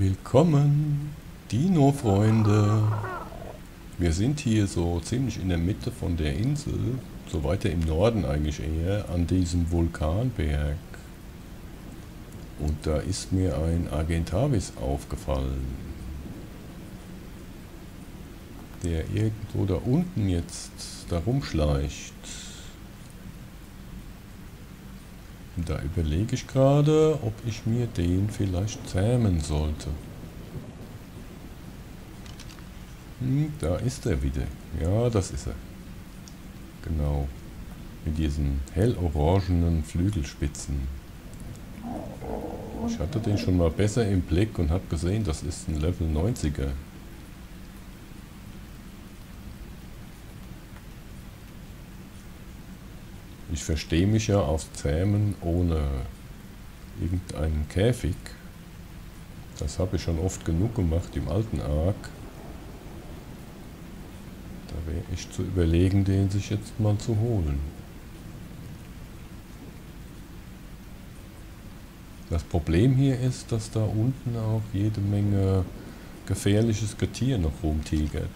Willkommen, Dino-Freunde. Wir sind hier so ziemlich in der Mitte von der Insel, so weiter im Norden eigentlich eher, an diesem Vulkanberg. Und da ist mir ein Argentavis aufgefallen, der irgendwo da unten jetzt da rumschleicht. Da überlege ich gerade, ob ich mir den vielleicht zähmen sollte. Da ist er wieder. Ja, das ist er. Genau. Mit diesen hellorangenen Flügelspitzen. Ich hatte den schon mal besser im Blick und habe gesehen, das ist ein Level 90er. Ich verstehe mich ja auf Zähmen ohne irgendeinen Käfig. Das habe ich schon oft genug gemacht im alten ARK. Da wäre ich zu überlegen, den sich jetzt mal zu holen. Das Problem hier ist, dass da unten auch jede Menge gefährliches Getier noch rumtigert.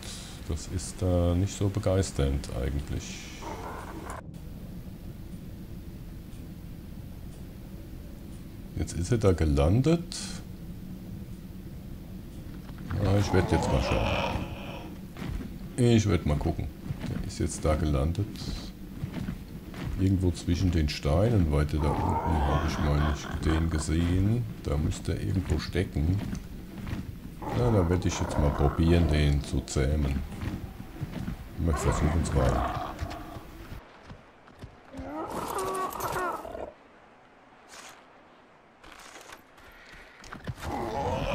Das ist da nicht so begeisternd eigentlich. Jetzt ist er da gelandet. Ja, ich werde jetzt mal schauen. Ich werde mal gucken. Der ist jetzt da gelandet. Irgendwo zwischen den Steinen, weiter da unten, habe ich mal nicht den gesehen. Da müsste er irgendwo stecken. Na, da werde ich jetzt mal probieren, den zu zähmen. Ich versuche es mal.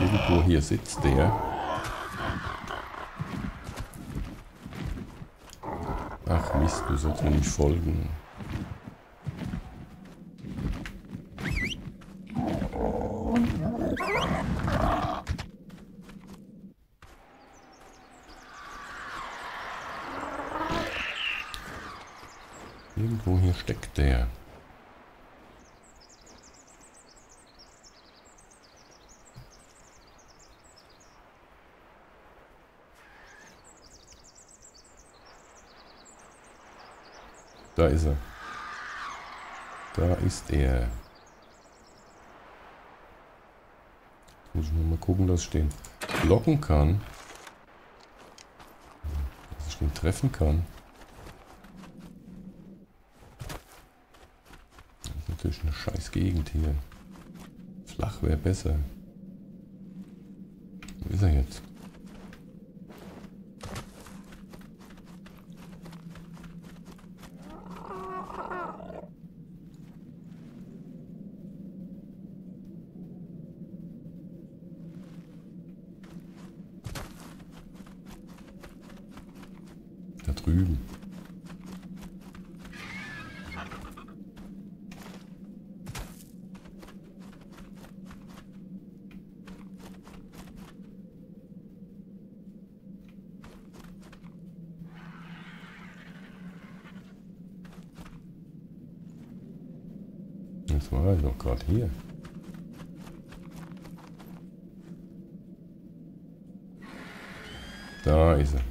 Irgendwo hier sitzt der. Ach Mist, du sollst mir nicht folgen. Irgendwo hier steckt der. Da ist er. Da ist er. Jetzt muss ich nur mal gucken, dass ich den blocken kann. Dass ich den treffen kann. Das ist natürlich eine scheiß Gegend hier. Flach wäre besser. Wo ist er jetzt? Drüben. Das war doch gerade hier. Da ist er.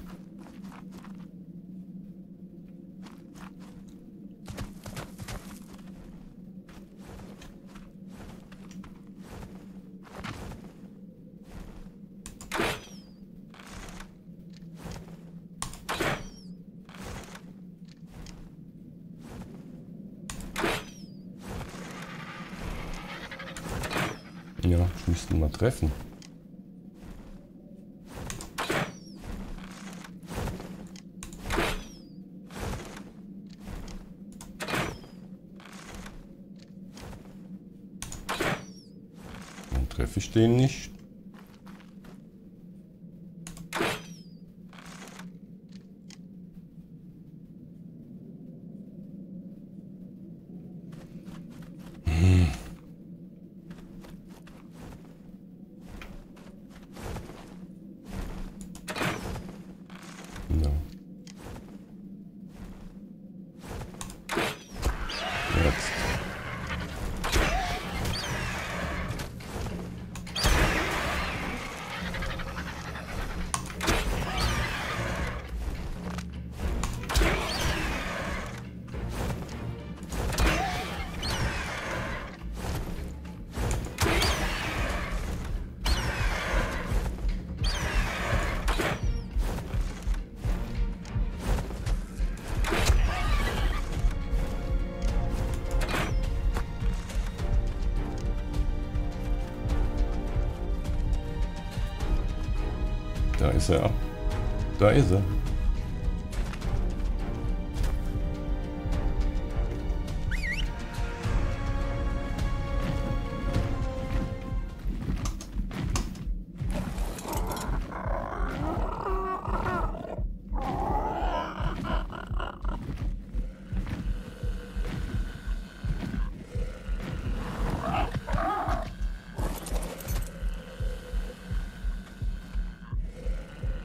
Ja, ich müsste ihn mal treffen. Dann treffe ich den nicht. Da ist er. Da ist er.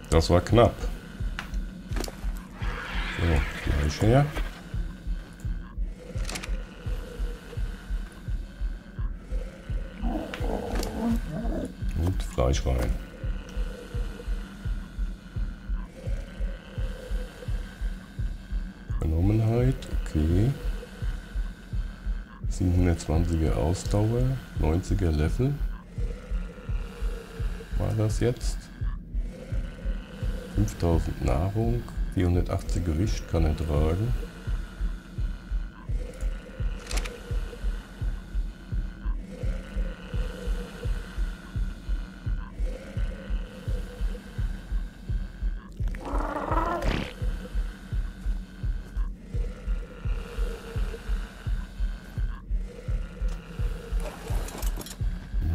Das war knapp. So, gleich her. Und Fleisch rein. Benommenheit, okay. 720er Ausdauer, 90er Level. War das jetzt? 5000 Nahrung, 480 Gewicht kann er tragen.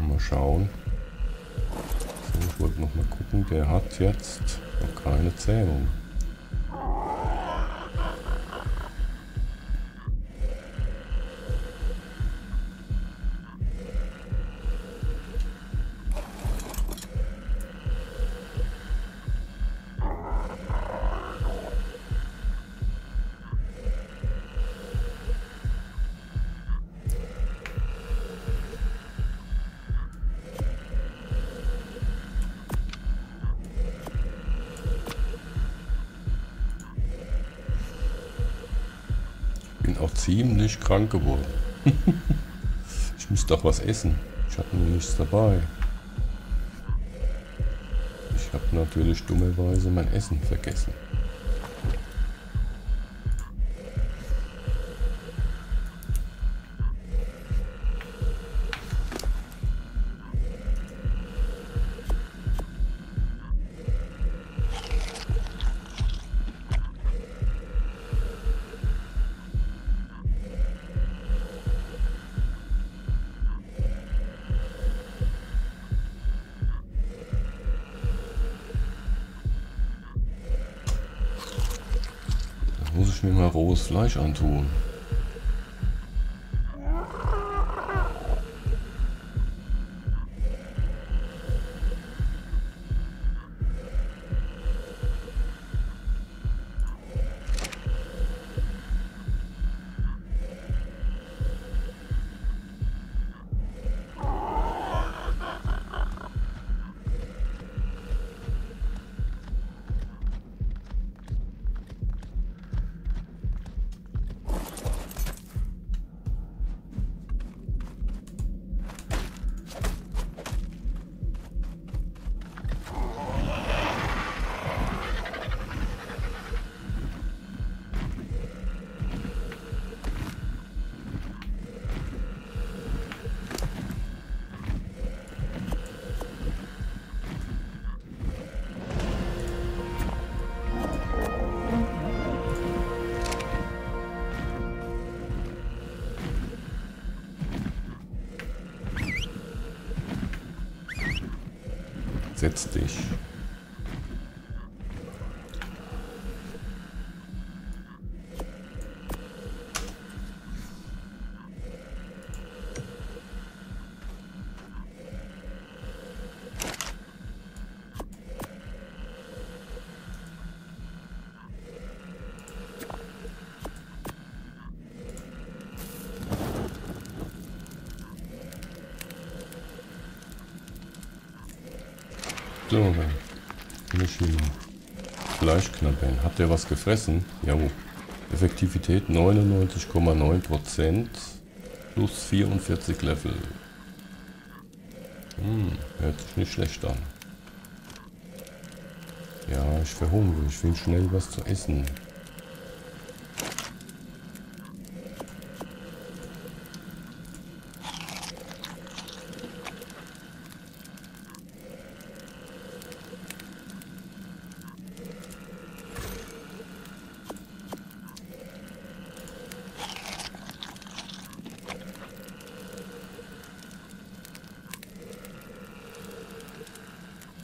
Mal schauen. So, ich wollte noch mal gucken, der hat jetzt noch keine Zählung. Auch ziemlich krank geworden. Ich muss doch was essen. Ich hatte nichts dabei. Ich habe natürlich dummerweise mein Essen vergessen. Muss ich mir mal rohes Fleisch antun. Setz dich. So, dann muss ich hier mal Fleisch knabbern. Habt ihr was gefressen? Jawohl. Effektivität 99,9% plus 44 Level. Hört sich nicht schlecht an. Ja, ich verhungere. Ich will schnell was zu essen.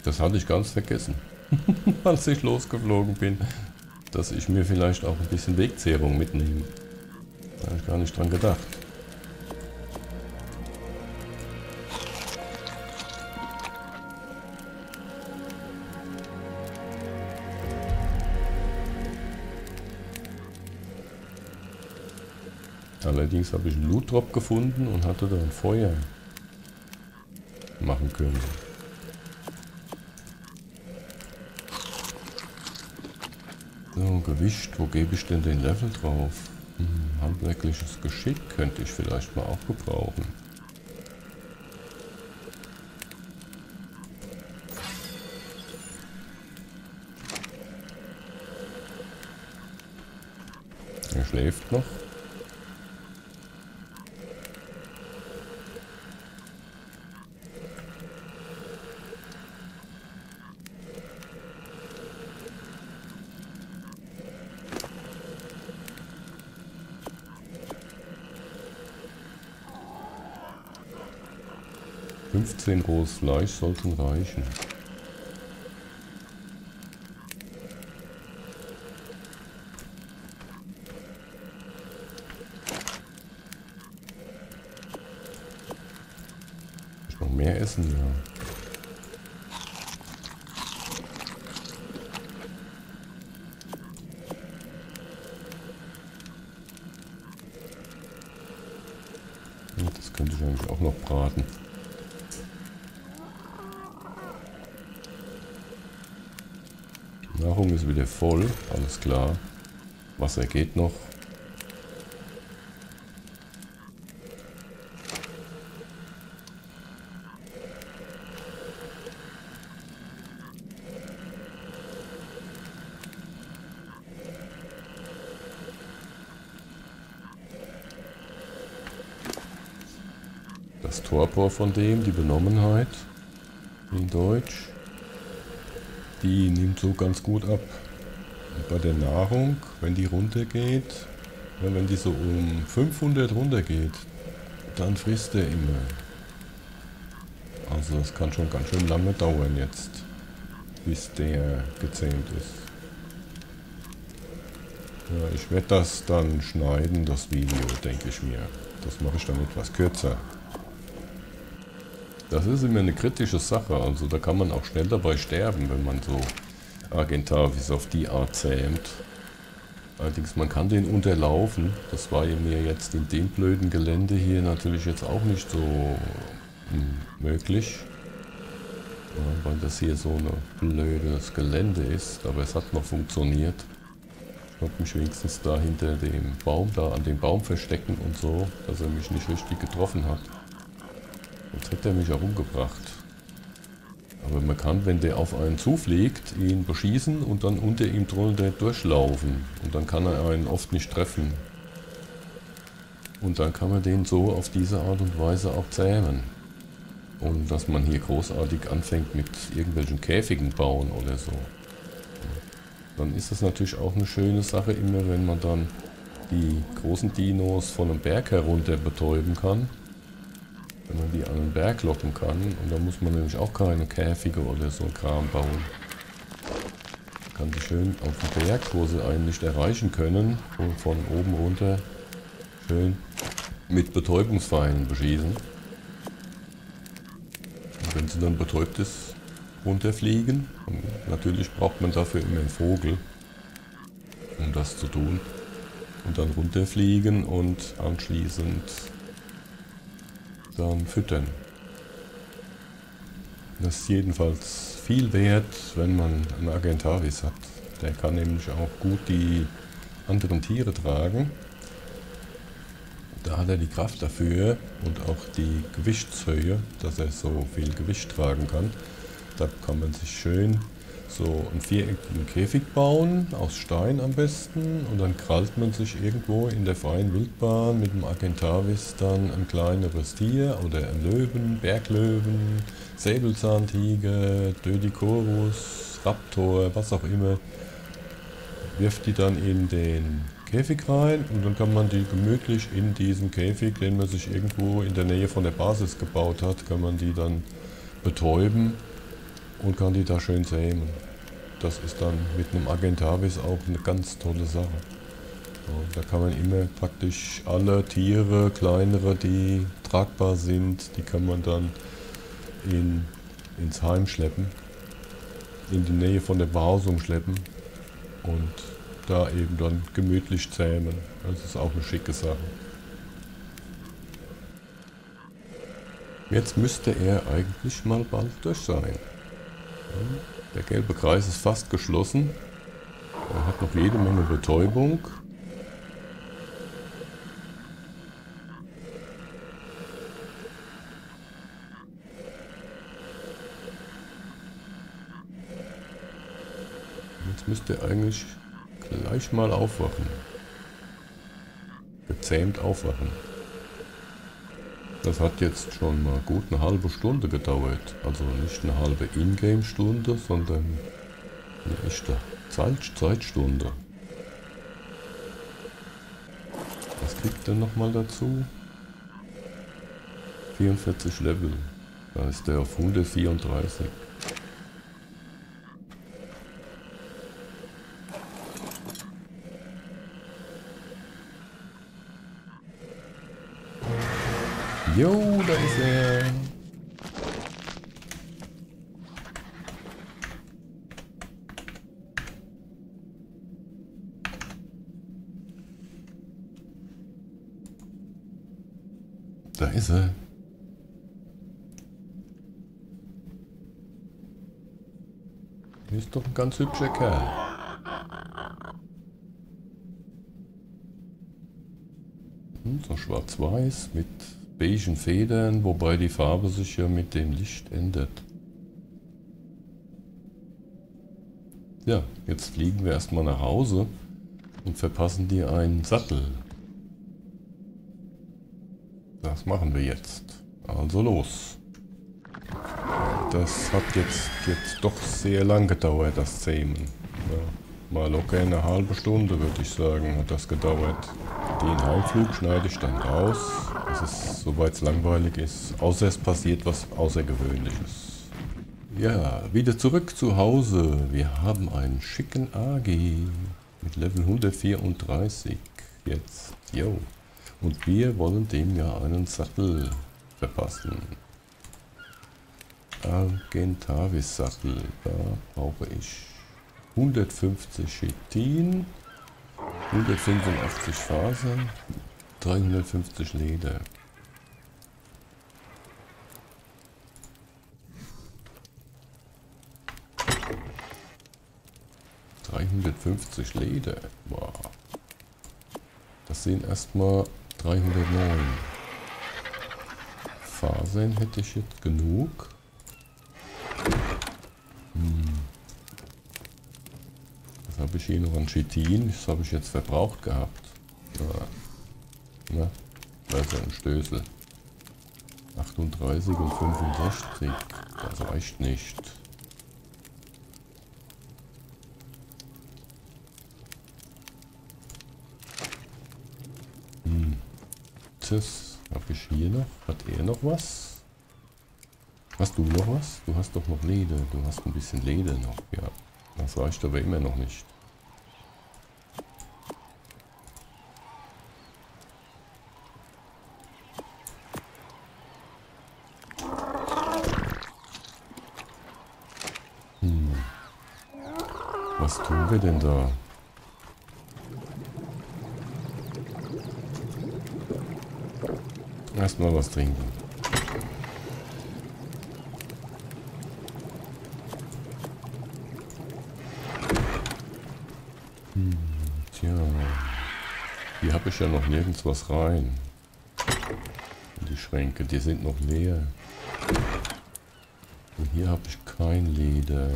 Das hatte ich ganz vergessen, als ich losgeflogen bin, dass ich mir vielleicht auch ein bisschen Wegzehrung mitnehme. Da habe ich gar nicht dran gedacht. Allerdings habe ich einen Loot-Drop gefunden und hatte da ein Feuer machen können. So, Gewicht, wo gebe ich denn den Level drauf? Handwerkliches Geschick könnte ich vielleicht mal auch gebrauchen. Er schläft noch. Rohes Fleisch soll schon reichen. Ich noch mehr essen, ja. Das könnte ich eigentlich auch noch braten. Nahrung ist wieder voll, alles klar. Wasser geht noch. Das Torpor von dem, die Benommenheit in Deutsch. Die nimmt so ganz gut ab. Und bei der Nahrung, wenn die runtergeht, ja, wenn die so um 500 runtergeht, dann frisst er immer. Also das kann schon ganz schön lange dauern jetzt, bis der gezähmt ist. Ja, ich werde das dann schneiden, das Video, denke ich mir. Das mache ich dann etwas kürzer. Das ist immer eine kritische Sache, also da kann man auch schnell dabei sterben, wenn man so Argentavis auf die Art zähmt. Allerdings, man kann den unterlaufen, das war mir jetzt in dem blöden Gelände hier natürlich jetzt auch nicht so möglich. Weil das hier so ein blödes Gelände ist, aber es hat noch funktioniert. Ich konnte mich wenigstens da hinter dem Baum, da an dem Baum verstecken und so, dass er mich nicht richtig getroffen hat. Jetzt hätte er mich auch umgebracht. Aber man kann, wenn der auf einen zufliegt, ihn beschießen und dann unter ihm drunter durchlaufen. Und dann kann er einen oft nicht treffen. Und dann kann man den so auf diese Art und Weise auch zähmen. Und dass man hier großartig anfängt mit irgendwelchen Käfigen bauen oder so. Dann ist das natürlich auch eine schöne Sache, immer wenn man dann die großen Dinos von einem Berg herunter betäuben kann. Wenn man die an den Berg locken kann, und da muss man nämlich auch keine Käfige oder so einen Kram bauen. Man kann die schön auf den Berg, wo sie einen nicht erreichen können, und von oben runter schön mit Betäubungspfeilen beschießen. Und wenn sie dann betäubt ist, runterfliegen. Und natürlich braucht man dafür immer einen Vogel, um das zu tun. Und dann runterfliegen und anschließend dann füttern. Das ist jedenfalls viel wert, wenn man einen Argentavis hat. Der kann nämlich auch gut die anderen Tiere tragen. Da hat er die Kraft dafür und auch die Gewichtshöhe, dass er so viel Gewicht tragen kann. Da kann man sich schön so einen viereckigen Käfig bauen, aus Stein am besten, und dann krallt man sich irgendwo in der freien Wildbahn mit dem Argentavis dann ein kleineres Tier oder ein Löwen, Berglöwen, Säbelzahntiger, Dödikorus, Raptor, was auch immer, wirft die dann in den Käfig rein und dann kann man die gemütlich in diesem Käfig, den man sich irgendwo in der Nähe von der Basis gebaut hat, kann man die dann betäuben. und kann die da schön zähmen. Das ist dann mit einem Argentavis auch eine ganz tolle Sache. Da kann man immer praktisch alle Tiere, kleinere, die tragbar sind, die kann man dann ins Heim schleppen, in die Nähe von der Behausung schleppen und da eben dann gemütlich zähmen. Das ist auch eine schicke Sache. Jetzt müsste er eigentlich mal bald durch sein. Der gelbe Kreis ist fast geschlossen. Er hat noch jede Menge Betäubung. Jetzt müsste er eigentlich gleich mal aufwachen. Gezähmt aufwachen. Das hat jetzt schon mal gut eine halbe Stunde gedauert. Also nicht eine halbe Ingame-Stunde, sondern eine echte Zeitstunde. Was kriegt er nochmal dazu? 44 Level. Da ist er auf 134. Jo, da ist er! Da ist er! Ist doch ein ganz hübscher Kerl. So schwarz-weiß mit beigen Federn, wobei die Farbe sich ja mit dem Licht ändert. Ja, jetzt fliegen wir erstmal nach Hause und verpassen dir einen Sattel. Das machen wir jetzt. Also los. Das hat jetzt doch sehr lang gedauert, das Zähmen. Ja, mal locker eine halbe Stunde, würde ich sagen, hat das gedauert. Den Heimflug schneide ich dann raus, soweit es langweilig ist, außer es passiert was Außergewöhnliches. Ja, wieder zurück zu Hause. Wir haben einen schicken AG mit Level 134 jetzt. Jo. Und wir wollen dem ja einen Sattel verpassen. Argentavis Sattel, da brauche ich 150 Chitin. 185 Faser, 350 Leder. Wow. Das sind erstmal 309. Fasern hätte ich jetzt genug. Habe ich hier noch ein Chitin, das habe ich jetzt verbraucht gehabt. Na, da ist ja ein Stößel. 38 und 65, das reicht nicht. Das habe ich hier noch. Hat er noch was? Hast du noch was? Du hast doch noch Leder. Du hast ein bisschen Leder noch, ja. Das reicht aber immer noch nicht. Was tun wir denn da? Erstmal was trinken. Tja, hier habe ich ja noch nirgends was rein. Die Schränke, die sind noch leer. Und hier habe ich kein Leder.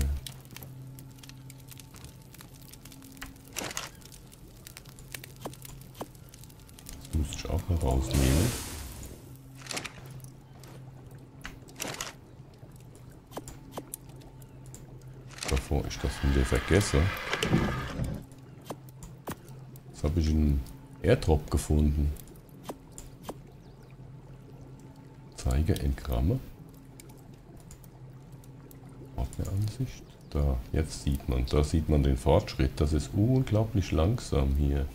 Das muss ich auch noch rausnehmen. Bevor ich das wieder vergesse. Jetzt habe ich einen Airdrop gefunden. Zeige Engramme. Ansicht. Da, jetzt sieht man. Da sieht man den Fortschritt. Das ist unglaublich langsam hier.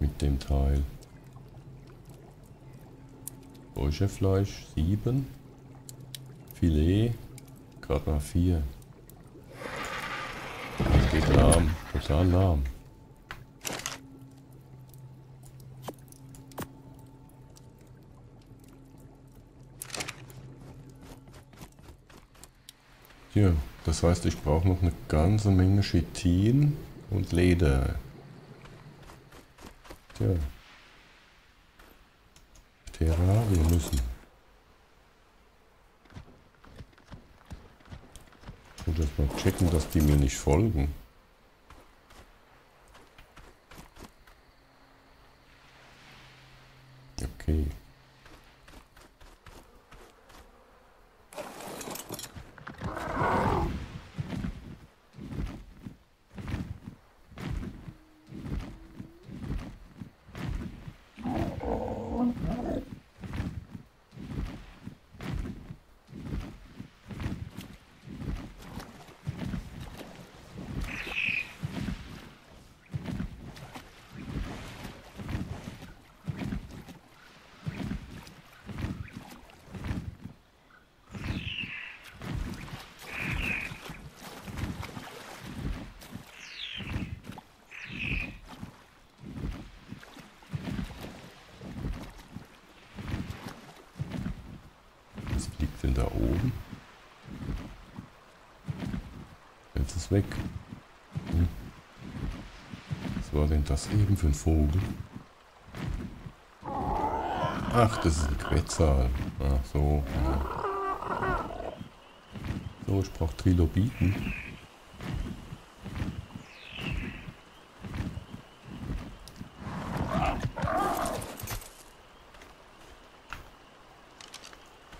Mit dem Teil. Räucherfleisch 7. Filet. Gerade mal 4. Das geht lahm. Total lahm. Ja, das heißt, ich brauche noch eine ganze Menge Chitin und Leder. Tja. Ptera, wir müssen. Ich muss erst mal checken, dass die mir nicht folgen. Okay. Da oben. Jetzt ist weg. Hm. Was war denn das eben für ein Vogel? Ach, das ist ein Quetzal. Ach so. Ja. So, ich brauche Trilobiten.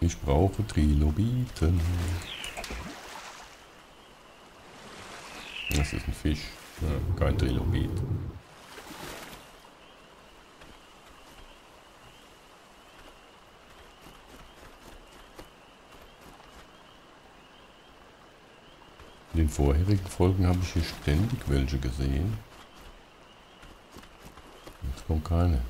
Ich brauche Trilobiten. Das ist ein Fisch, ja, kein Trilobit. In den vorherigen Folgen habe ich hier ständig welche gesehen. Jetzt kommt keine.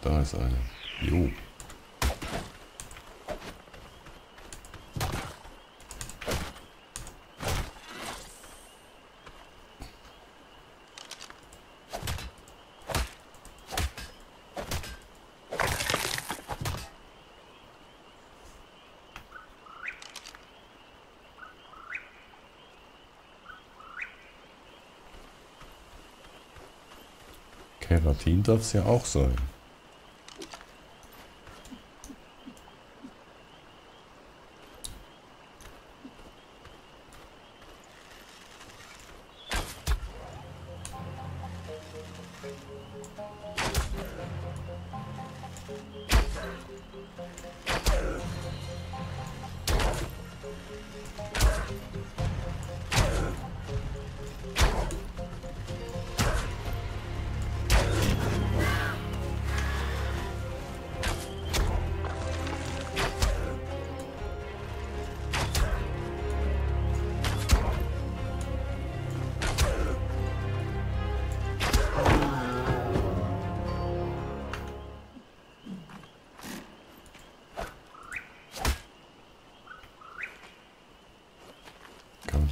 Da ist eine. Jo. Keratin darf es ja auch sein.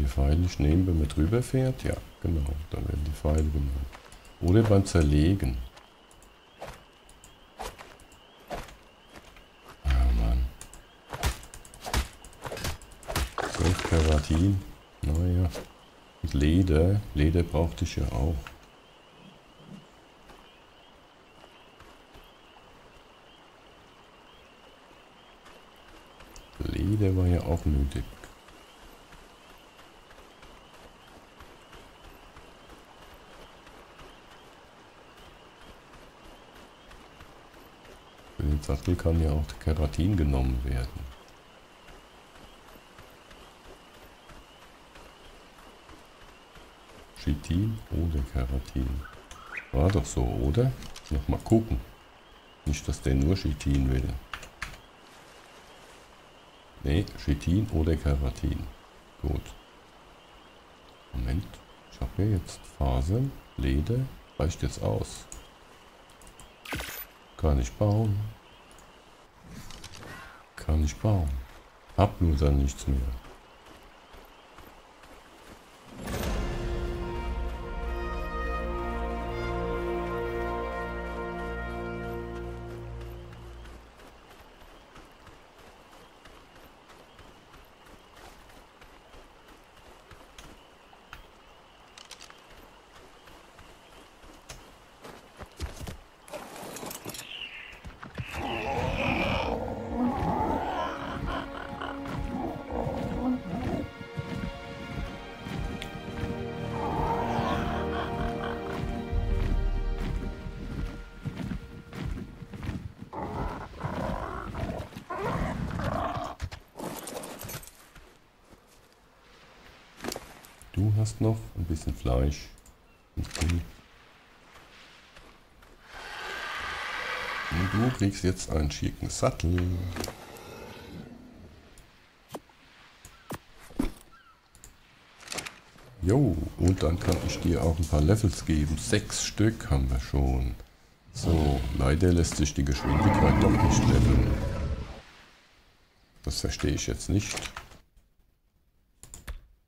Pfeile nicht nehmen, wenn man drüber fährt? Ja, genau, dann werden die Pfeile genommen. Oder beim Zerlegen. Ah, Mann. So, Keratin. Naja. Leder. Leder brauchte ich ja auch. Leder war ja auch nötig. Für den Sattel kann ja auch Keratin genommen werden. Chitin oder Keratin? War doch so, oder? Nochmal gucken. Nicht, dass der nur Chitin will. Ne, Chitin oder Keratin. Gut. Moment. Ich habe hier jetzt Fasern, Leder. Reicht jetzt aus. Kann ich bauen. Kann ich bauen. Hab nur dann nichts mehr. Du hast noch ein bisschen Fleisch. Und du kriegst jetzt einen schicken Sattel. Jo, und dann kann ich dir auch ein paar Levels geben. 6 Stück haben wir schon. So, leider lässt sich die Geschwindigkeit doch nicht leveln. Das verstehe ich jetzt nicht.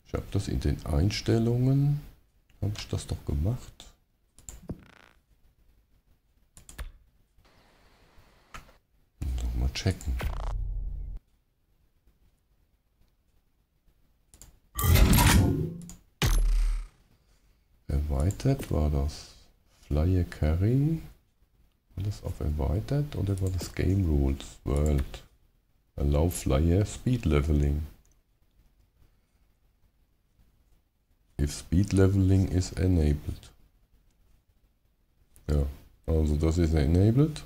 Ich habe das in den Einstellungen, habe ich das doch gemacht. Nochmal checken. Erweitert war das Flyer Carry. War das auf erweitert oder war das Game Rules World? Allow Flyer Speed Leveling. If Speed Leveling is enabled. Ja, also das ist enabled.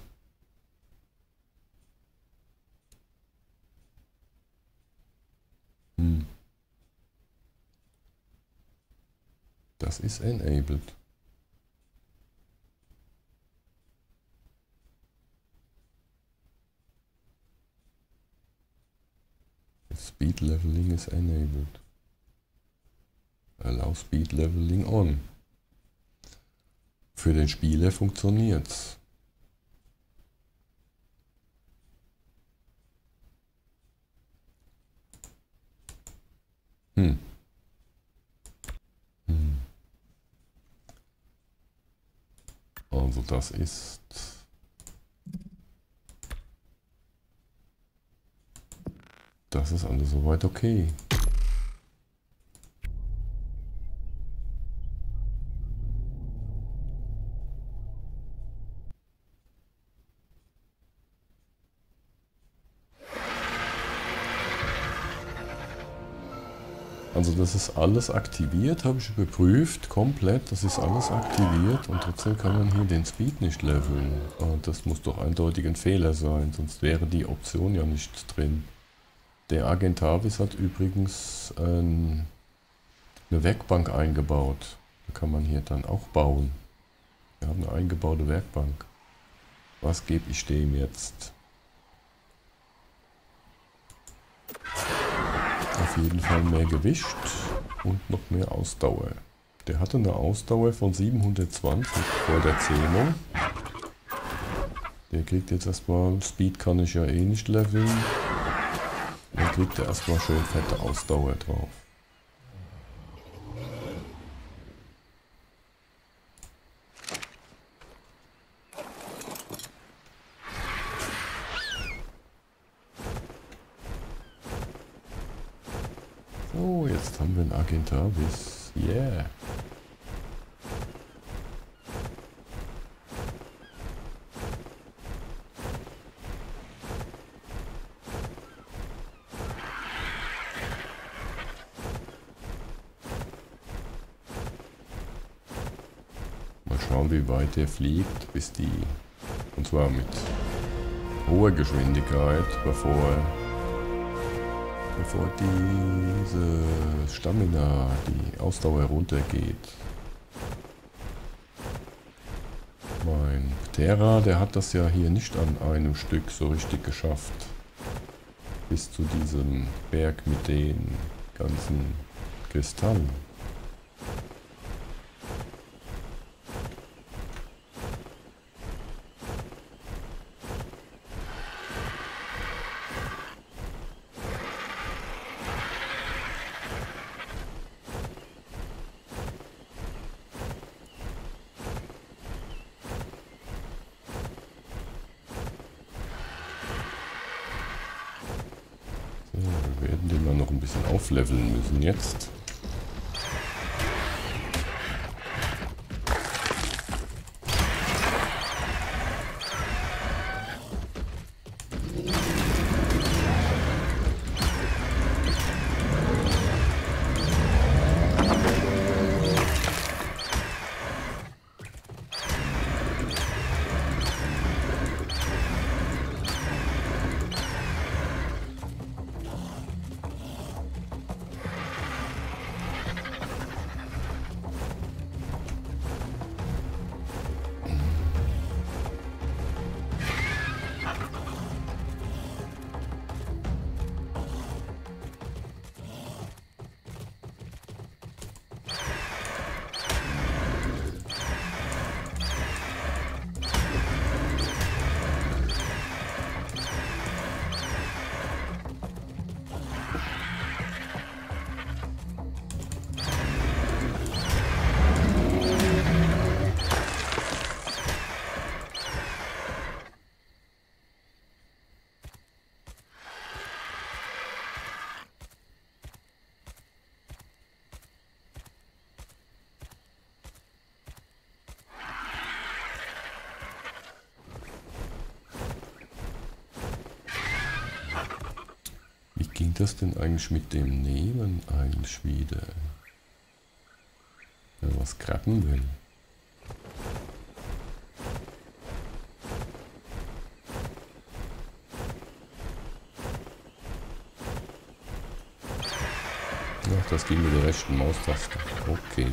Das ist enabled. If Speed Leveling is enabled. Allow Speed Leveling on. Für den Spieler funktioniert's. Also das ist... Das ist alles soweit okay. Also das ist alles aktiviert, habe ich überprüft, komplett, das ist alles aktiviert und trotzdem kann man hier den Speed nicht leveln. Das muss doch eindeutig ein Fehler sein, sonst wäre die Option ja nicht drin. Der Argentavis hat übrigens eine Werkbank eingebaut, da kann man hier dann auch bauen. Wir haben eine eingebaute Werkbank. Was gebe ich dem jetzt? Auf jeden Fall mehr Gewicht und noch mehr Ausdauer. Der hatte eine Ausdauer von 720 vor der Zählung. Der kriegt jetzt erstmal, Speed kann ich ja eh nicht leveln. Dann kriegt er erstmal schön fette Ausdauer drauf. Yeah. Mal schauen, wie weit der fliegt, bis die... Und zwar mit hoher Geschwindigkeit, bevor diese Stamina, die Ausdauer runtergeht. Mein Ptera, der hat das ja hier nicht an einem Stück so richtig geschafft. Bis zu diesem Berg mit den ganzen Kristallen. Leveln müssen jetzt. Das denn eigentlich mit dem Nehmen eigentlich wieder? Wenn er was kracken will. Ach, das ging mit der rechten Maustaste. Okay.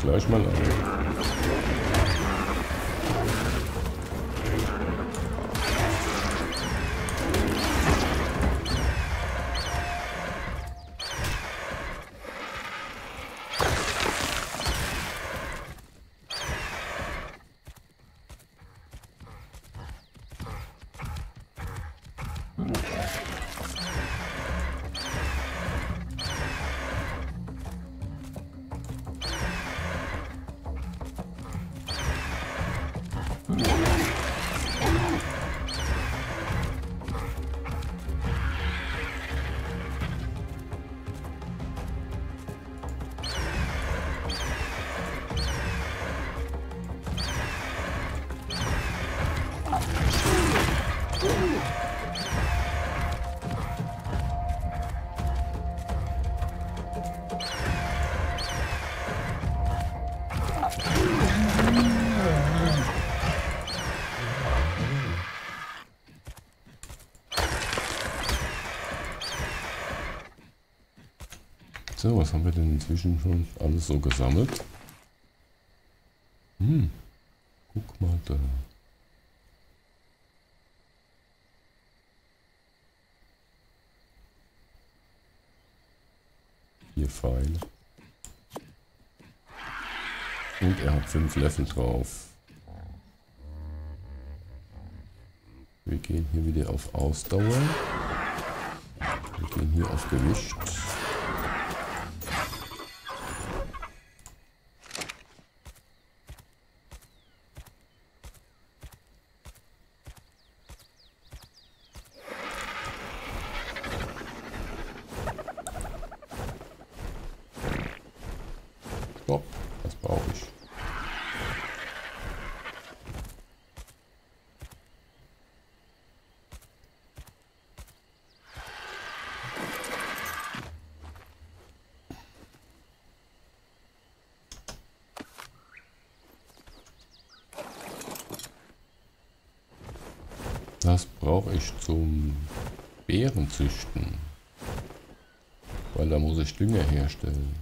Gleich mal an. So, was haben wir denn inzwischen schon alles so gesammelt? Hm, guck mal da. Hier Pfeile. Und er hat 5 Level drauf. Wir gehen hier wieder auf Ausdauer. Wir gehen hier auf Gewicht. Das brauche ich zum Beerenzüchten, weil da muss ich Dünger herstellen.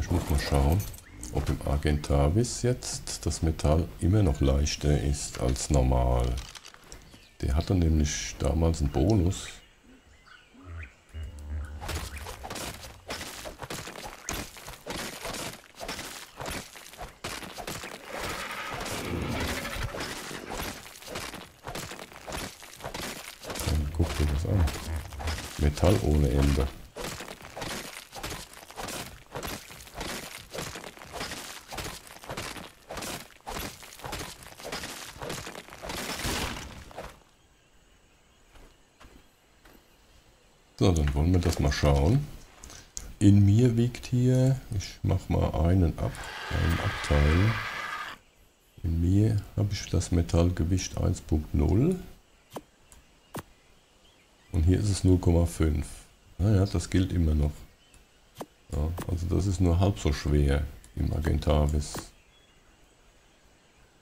Ich muss mal schauen, ob im Argentavis jetzt das Metall immer noch leichter ist als normal. Der hatte nämlich damals einen Bonus. Dann guck dir das an. Metall ohne Ende. So, dann wollen wir das mal schauen. In mir wiegt hier, ich mache mal einen ab, einen Abteil. In mir habe ich das Metallgewicht 1.0 und hier ist es 0,5. Naja, das gilt immer noch. Ja, also das ist nur halb so schwer im Argentavis.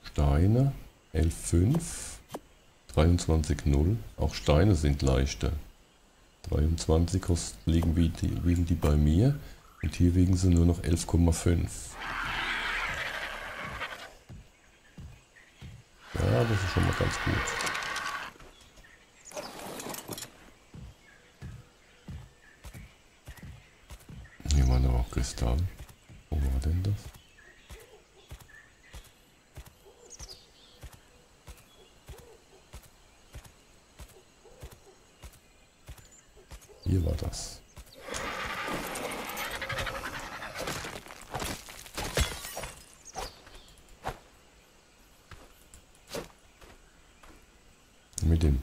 Steine 11.5, 23.0, auch Steine sind leichter. 23 liegen die bei mir und hier wiegen sie nur noch 11,5. Ja, das ist schon mal ganz gut. Hier waren aber auch Kristalle. Wo war denn das? Hier war das. Mit dem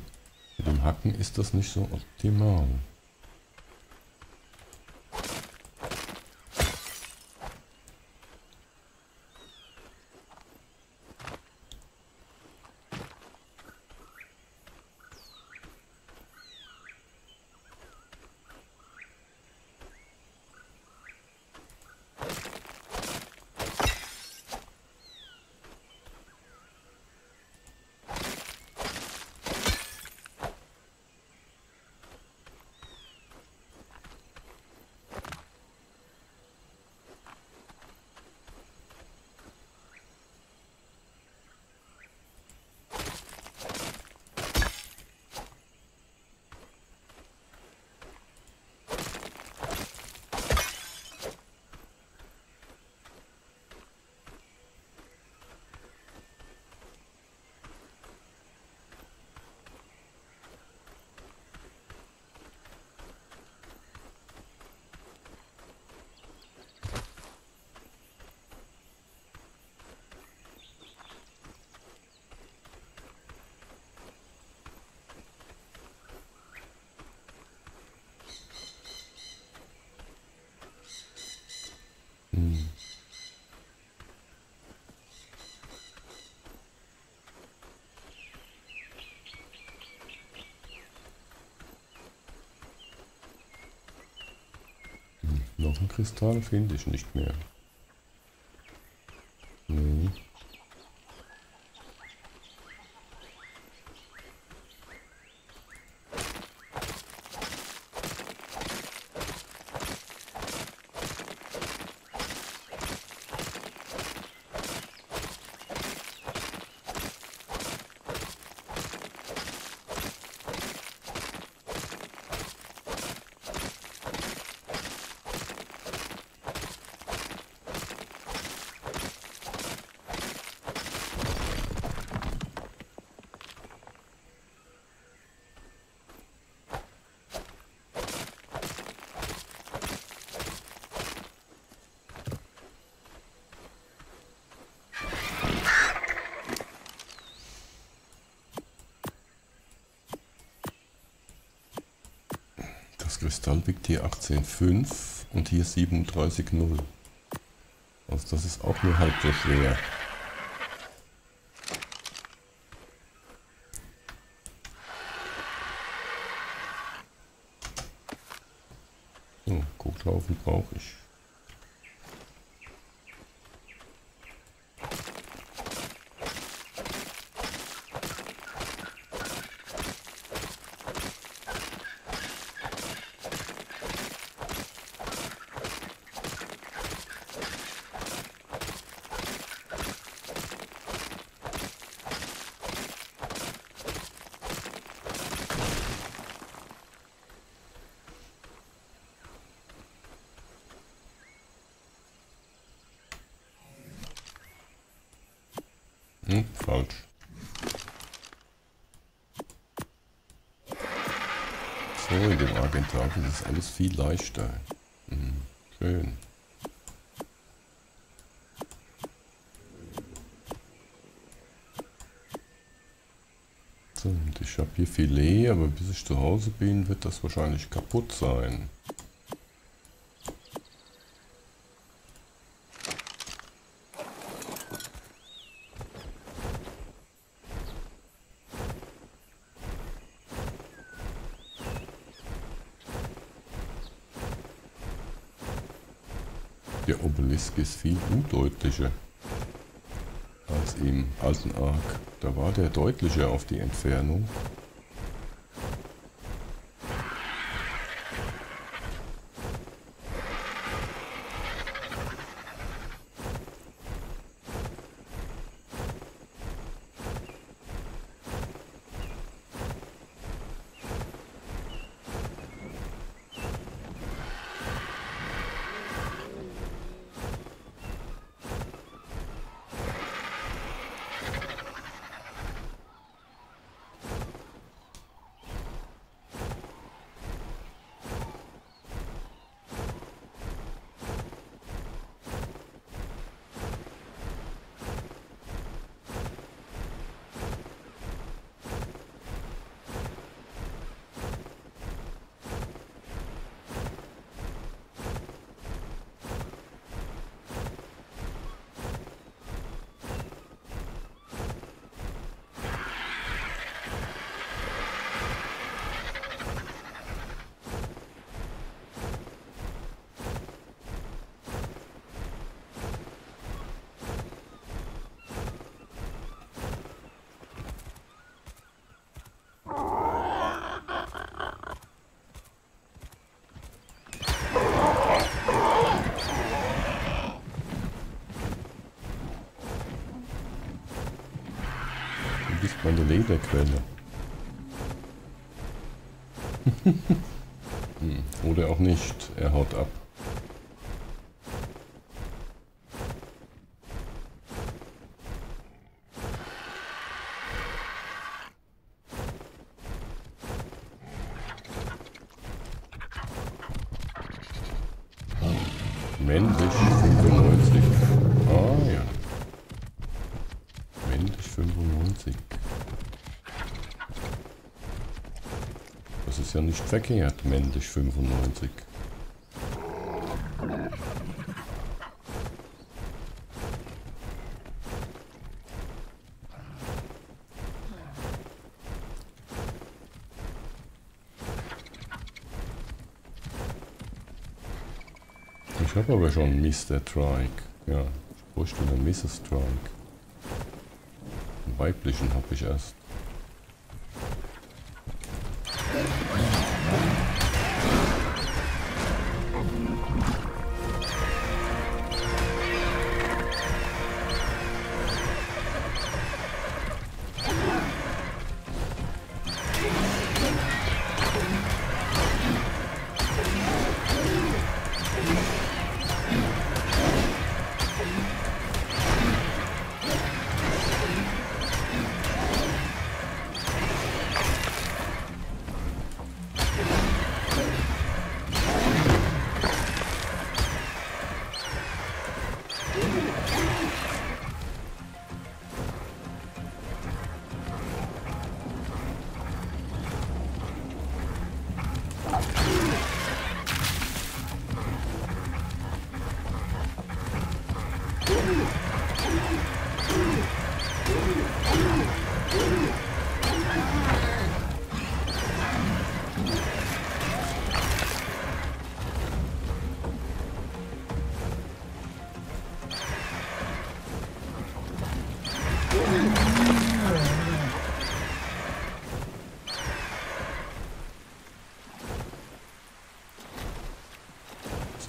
Hacken ist das nicht so optimal. anderen Kristall finde ich nicht mehr. Nee. Kristallwiegt hier 18,5 und hier 37,0. Also das ist auch nur halb so schwer. So, Kucklaufen brauche ich. Falsch. So, in dem Argentavis ist alles viel leichter. Schön. So, und ich habe hier Filet, aber bis ich zu Hause bin, wird das wahrscheinlich kaputt sein. Der Obelisk ist viel undeutlicher als im alten ARK. Da war der deutlicher auf die Entfernung. Meine Lederquelle. Oder auch nicht, er haut ab. Männlich 95. Ah ja. Männlich 95. Das ist ja nicht verkehrt, männlich 95. Ich habe aber schon Mr. Trike. Ja, ich bräuchte eine Mrs. Strike. Einen weiblichen habe ich erst.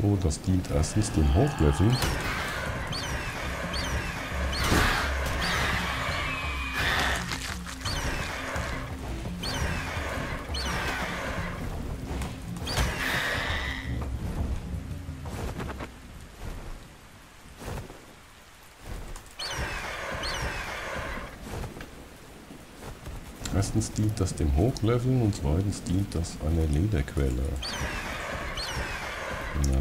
So, das dient erstens dem Hochleveln. Erstens dient das dem Hochleveln und zweitens dient das einer Lederquelle. Ja.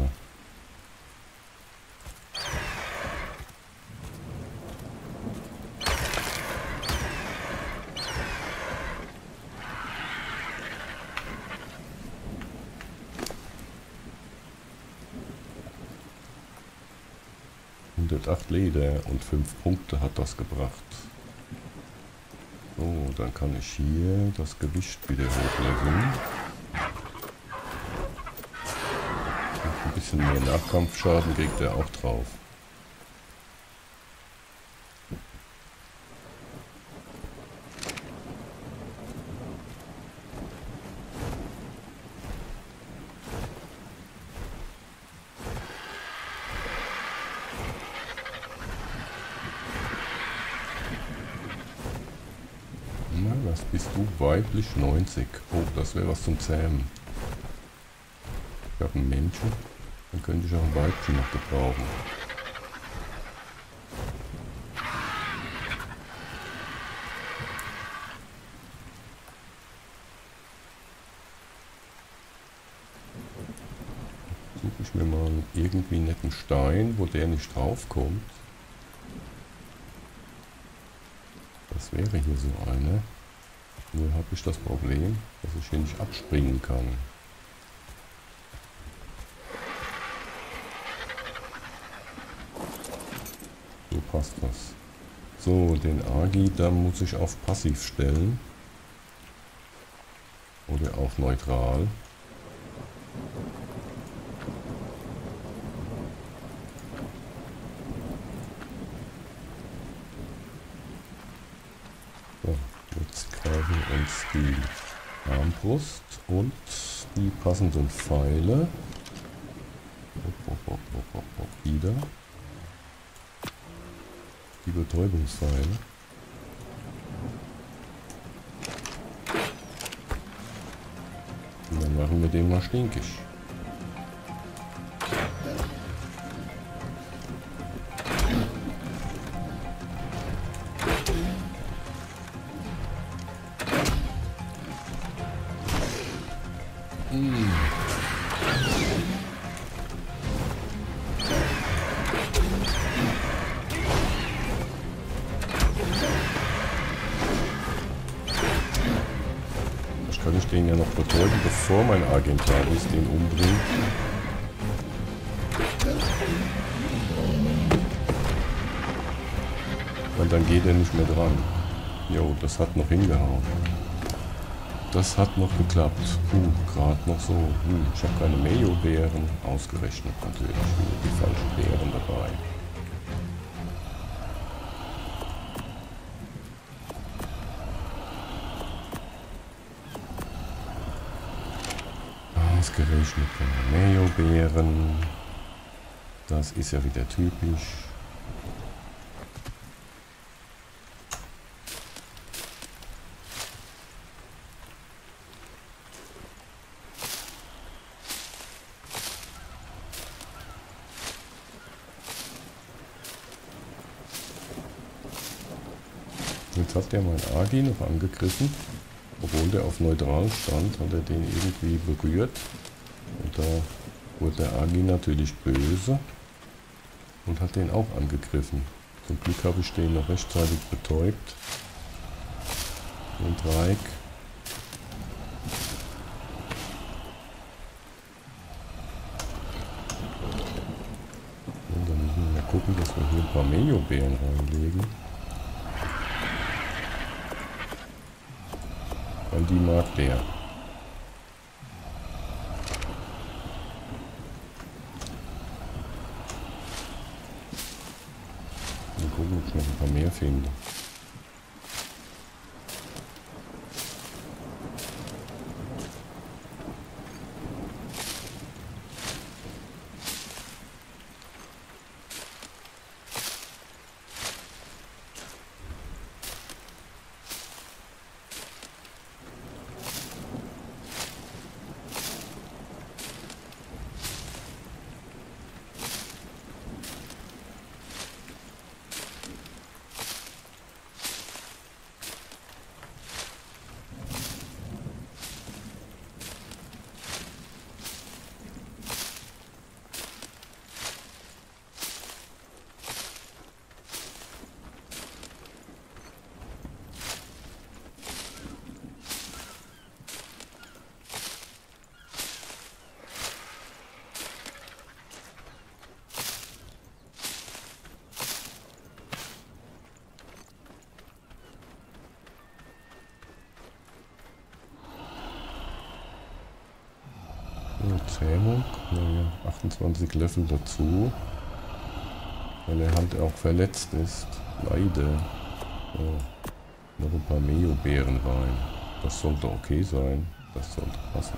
Und 8 Leder und 5 Punkte hat das gebracht. So, dann kann ich hier das Gewicht wieder hochleveln. Ein bisschen mehr Nachkampfschaden kriegt er auch drauf. Na, was bist du? Weiblich 90. Oh, das wäre was zum Zähmen. Ich habe einen Menschen, dann könnte ich auch ein Weibchen noch gebrauchen. Suche ich mir mal irgendwie einen netten Stein, wo der nicht draufkommt. Das wäre hier so eine. Nur habe ich das Problem, dass ich hier nicht abspringen kann. Passt das. So, den Agi, da muss ich auf passiv stellen. Oder auf neutral. So, jetzt greifen wir uns die Armbrust und die passenden Pfeile. Wieder. Die Betäubungspfeile. Und dann machen wir den mal stinkig. Kann ich den ja noch betäuben, bevor mein Argentavis den umbringt. Und dann geht er nicht mehr dran. Jo, das hat noch hingehauen. Das hat noch geklappt. Gerade noch so. Ich habe keine Mejobeeren ausgerechnet. Natürlich die falschen Beeren dabei. Ausgerechnet keine Mejobeeren. Das ist ja wieder typisch. Jetzt hat der mein Agi noch angegriffen, obwohl der auf neutral stand, hat er den irgendwie berührt. Und da wurde der Agi natürlich böse und hat den auch angegriffen. Zum Glück habe ich den noch rechtzeitig betäubt. Und Trike. Und dann müssen wir gucken, dass wir hier ein paar Mejobeeren reinlegen. Die mag der. Mal gucken, ob ich noch ein paar mehr finde. Zähmung, naja, 28 Löffel dazu, weil er halt auch verletzt ist, leider. Ja, noch ein paar Mejobeeren rein, das sollte okay sein, das sollte passen.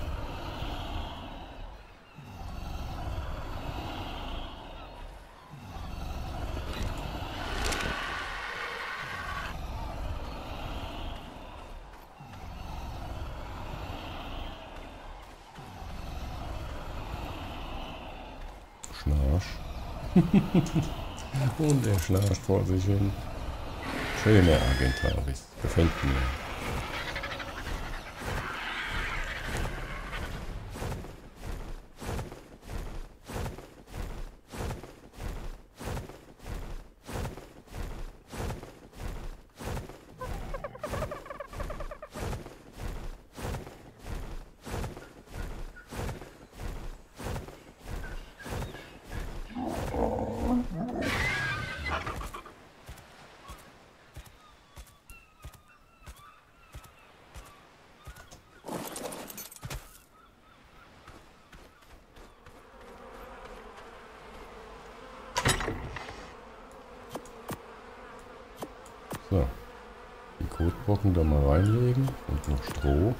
Und er schnarcht vor sich hin. Schöner Argentavis. Gefällt mir. So, die Kotbrocken da mal reinlegen und noch Stroh.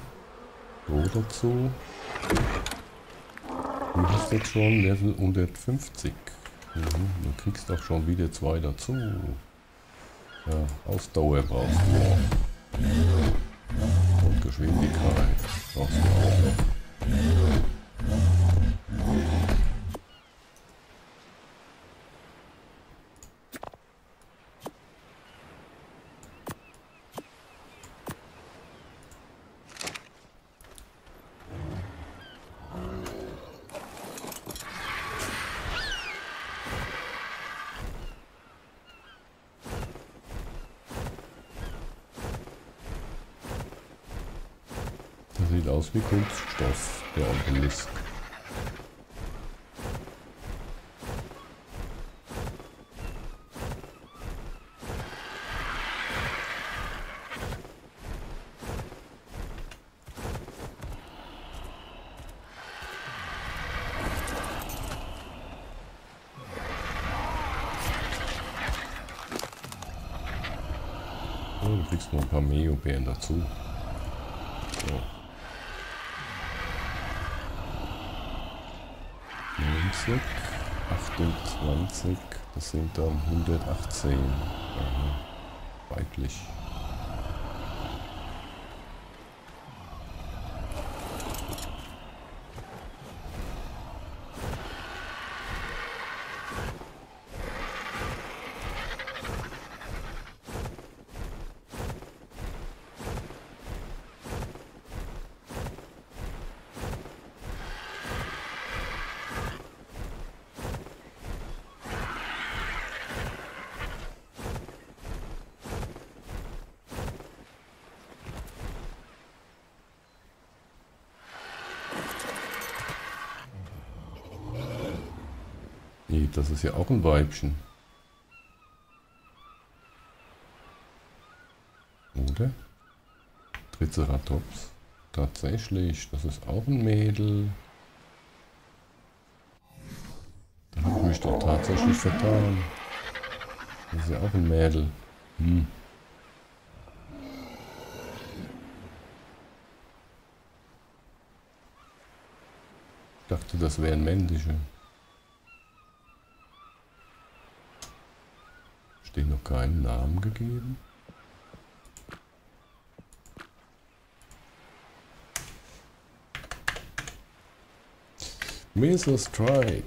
Stroh dazu. Du hast jetzt schon Level 150. Du kriegst auch schon wieder 2 dazu. Ja, Ausdauer brauchst du. Und Geschwindigkeit brauchst du auch. Sieht aus wie Kunststoff, der Obelisk. Oh, du kriegst noch ein paar Mejobeeren dazu. So. Neunzig, 28, das sind dann 118. Aha, weiblich. Das ist ja auch ein Weibchen. Oder? Triceratops. Tatsächlich, das ist auch ein Mädel. Da habe ich mich doch tatsächlich vertan. Das ist ja auch ein Mädel. Hm. Ich dachte, das wären männliche. Denen noch keinen Namen gegeben. Missile Strike.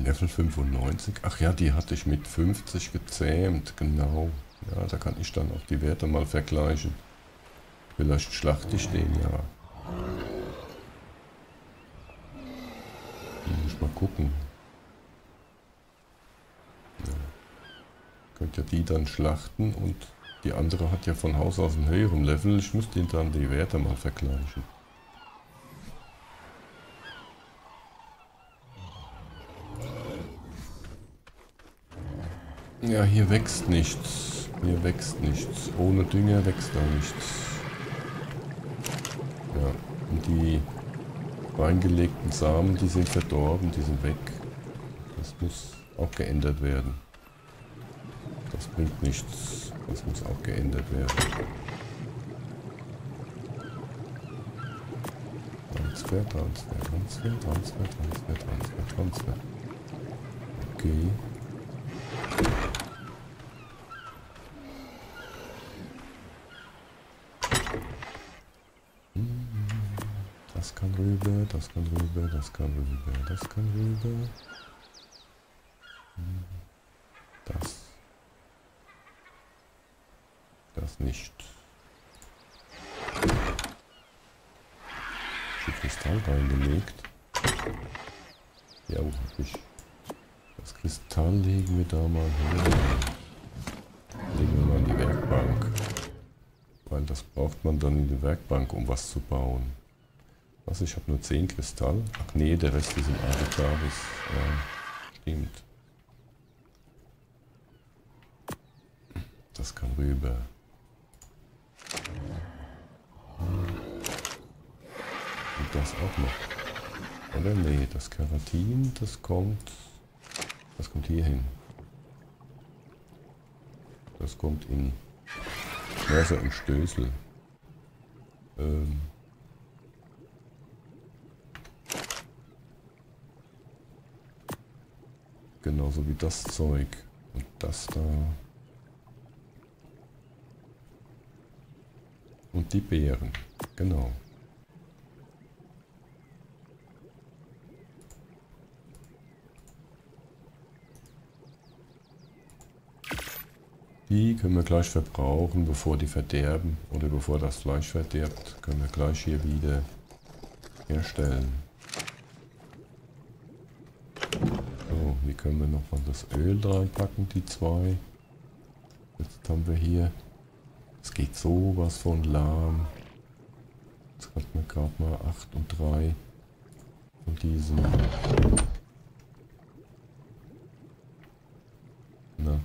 Level 95. Ach ja, die hatte ich mit 50 gezähmt, genau. Ja, da kann ich dann auch die Werte mal vergleichen. Vielleicht schlachte ich den ja. Muss ich mal gucken. Ja. Könnt ja die dann schlachten und die andere hat ja von Haus aus einen höheren Level. Ich muss den dann die Werte mal vergleichen. Ja, hier wächst nichts. Hier wächst nichts. Ohne Dünger wächst da nichts. Ja, und die reingelegten Samen, die sind verdorben, die sind weg. Das muss auch geändert werden. Das bringt nichts. Das muss auch geändert werden. Transfer, Transfer, Transfer, Transfer, Transfer, Transfer, Transfer. Okay. Das kann rüber, das kann rüber, das kann rüber, das kann rüber. Das. Das nicht. Ich hab Kristall reingelegt. Ja, wo hab ich? Das Kristall legen wir da mal hin. Legen wir mal in die Werkbank. Weil das braucht man dann in die Werkbank, um was zu bauen. Was, ich habe nur 10 Kristall. Ach nee, der Rest ist im Argentavis. Stimmt. Das kann rüber. Und das auch noch. Oder nee, das Keratin, das kommt hier hin. Das kommt in Messer und Stößel. Genauso wie das Zeug und das da und die Beeren, genau. Die können wir gleich verbrauchen, bevor die verderben oder bevor das Fleisch verderbt, können wir gleich hier wieder herstellen. Hier können wir nochmal das Öl reinpacken, die zwei. Jetzt haben wir hier, es geht sowas von lahm. Jetzt hat man gerade mal 8 und 3 von diesen. Na,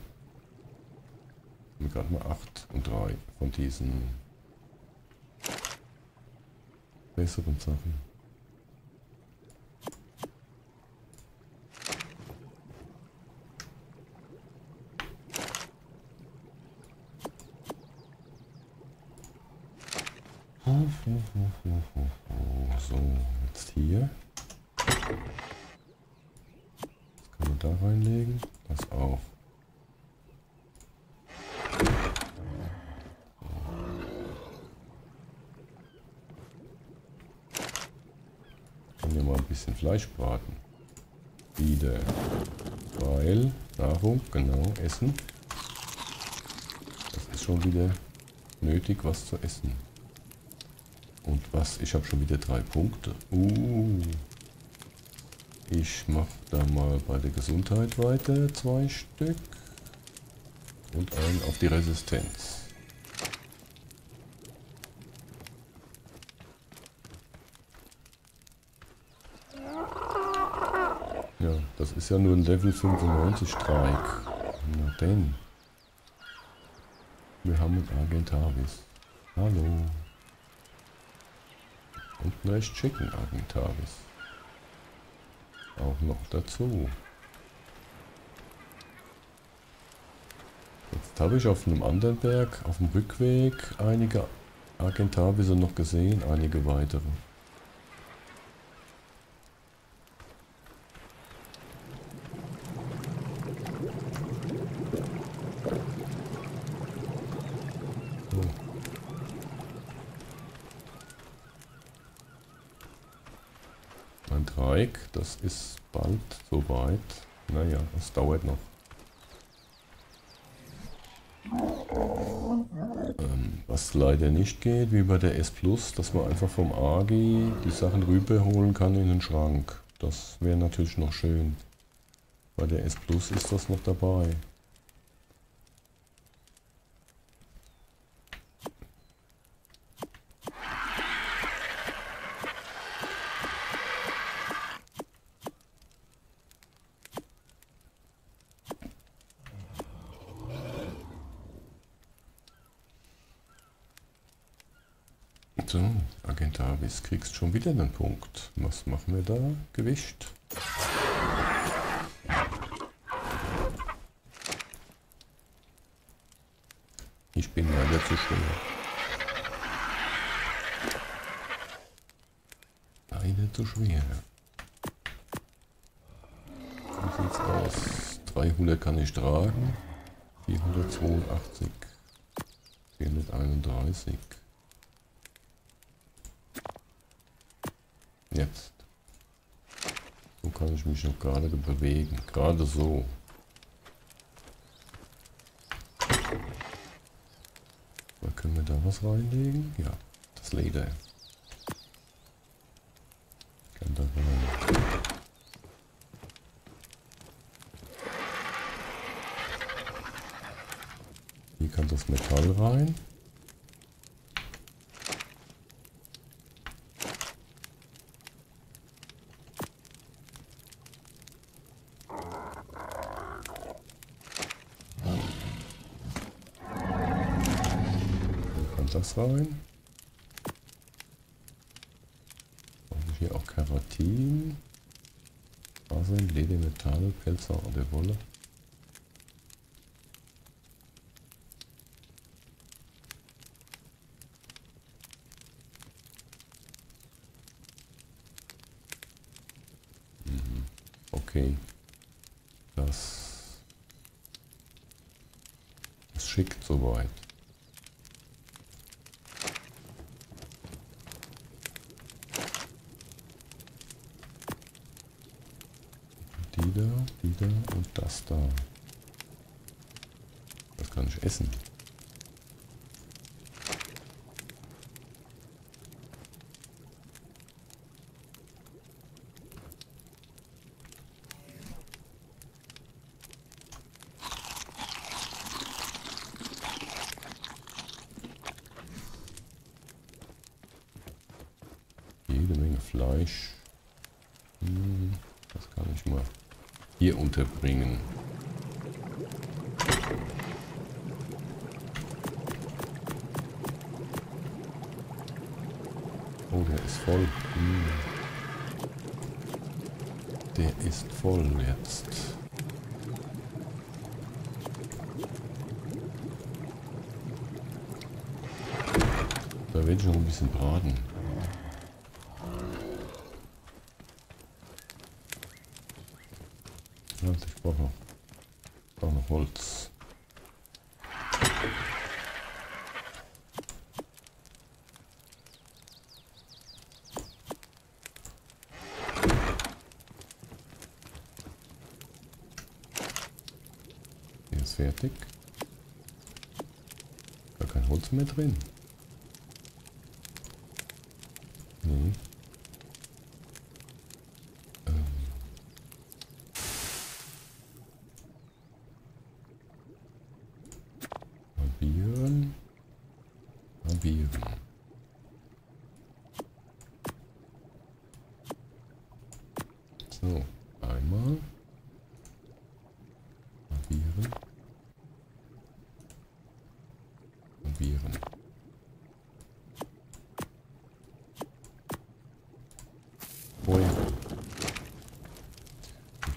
gerade mal 8 und 3 von diesen besseren Sachen. So, jetzt hier. Das kann man da reinlegen. Das auch. Können wir mal ein bisschen Fleisch braten. Wieder. Weil, Nahrung, genau, Essen. Das ist schon wieder nötig, was zu essen. Und was? Ich habe schon wieder 3 Punkte. Ich mache da mal bei der Gesundheit weiter. 2 Stück. Und einen auf die Resistenz. Ja, das ist ja nur ein Level 95 Trike. Na denn. Wir haben einen Argentavis. Hallo. Und ein recht schicken Argentavis. Auch noch dazu. Jetzt habe ich auf einem anderen Berg, auf dem Rückweg, einige Argentavisse noch gesehen, einige weitere. Das ist bald soweit. Naja, es dauert noch. Was leider nicht geht, wie bei der S+, dass man einfach vom AGI die Sachen rüberholen kann in den Schrank. Das wäre natürlich noch schön. Bei der S+ ist das noch dabei. Argentavis, kriegst schon wieder einen Punkt. Was machen wir da? Gewicht. Ich bin leider zu schwer. Leider zu schwer. Wie sieht's aus? 300 kann ich tragen. 482. 431. Jetzt. So kann ich mich noch gerade bewegen. Gerade so. Da können wir da was reinlegen? Ja, das Leder. Ich kann da rein. Hier kann das Metall rein. Das rein. Brauche ich hier auch Keratin, Faser, Leder, Metall, Pelzhaar oder Wolle. Okay, das schickt soweit. Und das da. Das kann ich essen. Jede Menge Fleisch. Das kann ich mal unterbringen. voll. Der ist voll jetzt. Da will ich noch ein bisschen braten. Ich brauche noch Holz. Der ist fertig. Gar kein Holz mehr drin.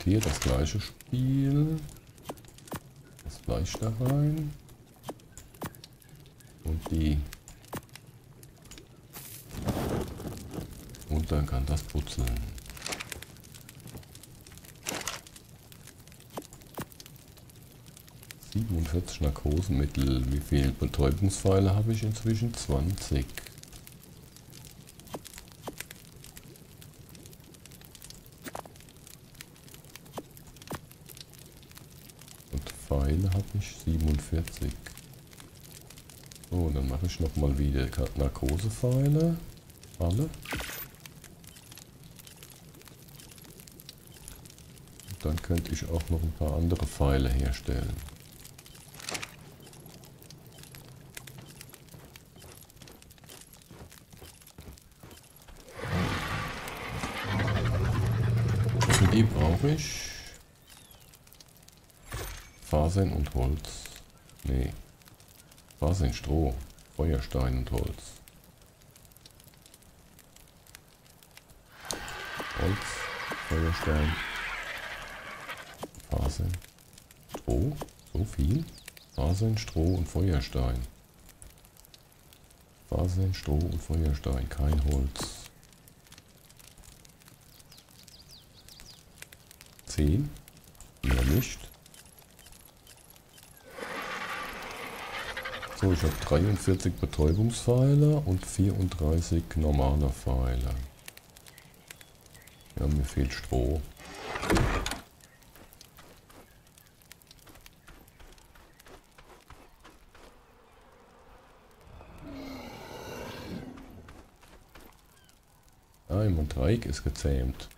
Hier das gleiche Spiel, das Fleisch da rein und die, und dann kann das putzeln. . 47 Narkosemittel. Wie viel Betäubungspfeile habe ich inzwischen? 20. Habe ich 47. So, dann mache ich noch mal wieder Narkosepfeile. Alle. Und dann könnte ich auch noch ein paar andere Pfeile herstellen. Für die brauche ich Fasern und Holz. Nee. Fasern, Stroh, Feuerstein und Holz. Holz, Feuerstein, Fasern, Stroh. So viel? Fasern, Stroh und Feuerstein. Fasern, Stroh und Feuerstein. Kein Holz. 10. Mehr nicht. So, ich habe 43 Betäubungspfeile und 34 normale Pfeile. Ja, mir fehlt Stroh. Nein, mein Trike ist gezähmt.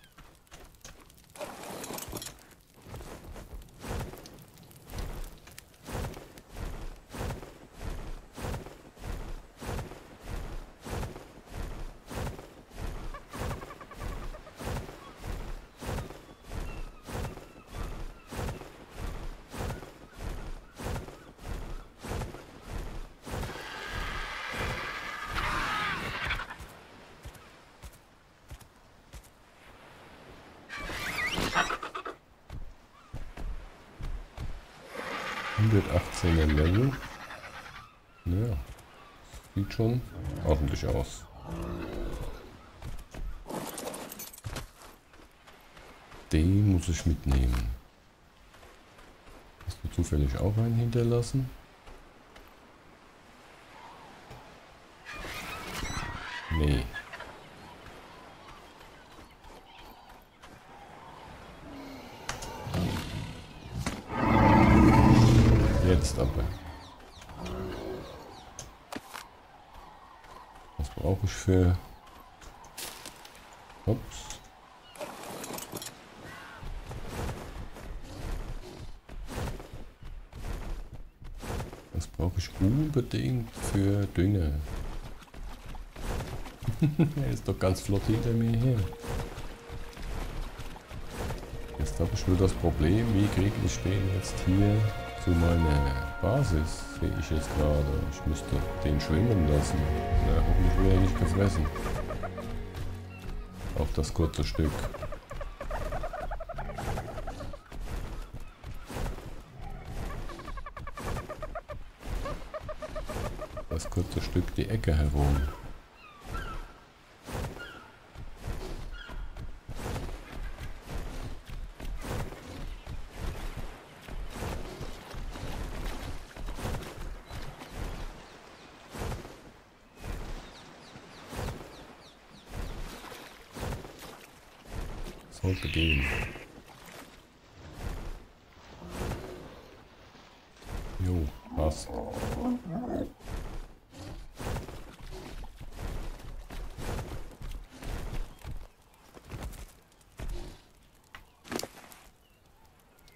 Level. Ja, sieht schon ordentlich aus. Den muss ich mitnehmen. Hast du zufällig auch einen hinterlassen? Nee. Aber was brauche ich für Ups. Was brauche ich unbedingt für Dünger? Er ist doch ganz flott hinter mir her. Jetzt habe ich nur das Problem, wie kriege ich den jetzt hier zu meiner Basis, sehe ich jetzt gerade. Ich müsste den schwimmen lassen. Na, hoffentlich wäre er nicht gefressen. auf das kurze Stück. Das kurze Stück die Ecke herum. Sollte gehen. Jo, passt.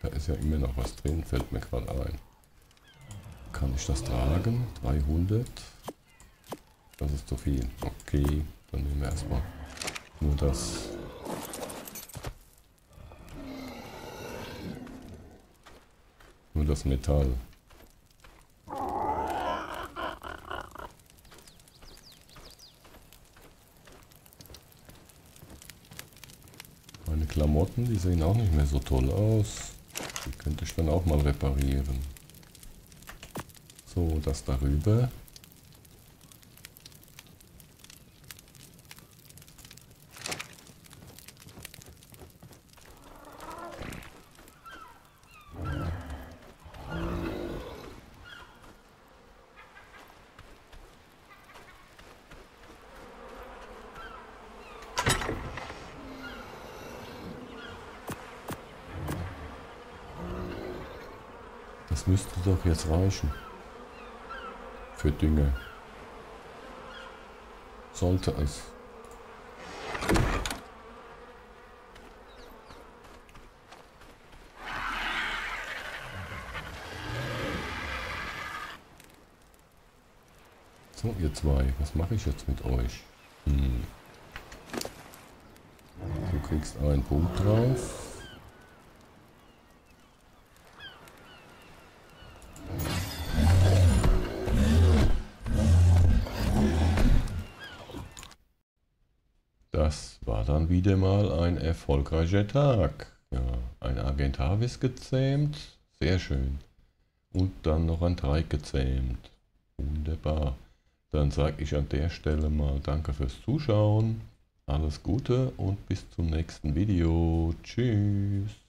Da ist ja immer noch was drin, fällt mir gerade ein. Kann ich das tragen? 300? Das ist zu viel. Okay, dann nehmen wir erstmal nur das. Das Metall. Meine Klamotten, die sehen auch nicht mehr so toll aus. Die könnte ich dann auch mal reparieren. So, das darüber. Das müsste doch jetzt reichen. Für Dinge. Sollte es. So, ihr zwei, was mache ich jetzt mit euch? Du kriegst einen Punkt drauf. Das war dann wieder mal ein erfolgreicher Tag. Ja, ein Argentavis gezähmt, sehr schön. Und dann noch ein Trike gezähmt. Wunderbar. Dann sage ich an der Stelle mal danke fürs Zuschauen. Alles Gute und bis zum nächsten Video. Tschüss.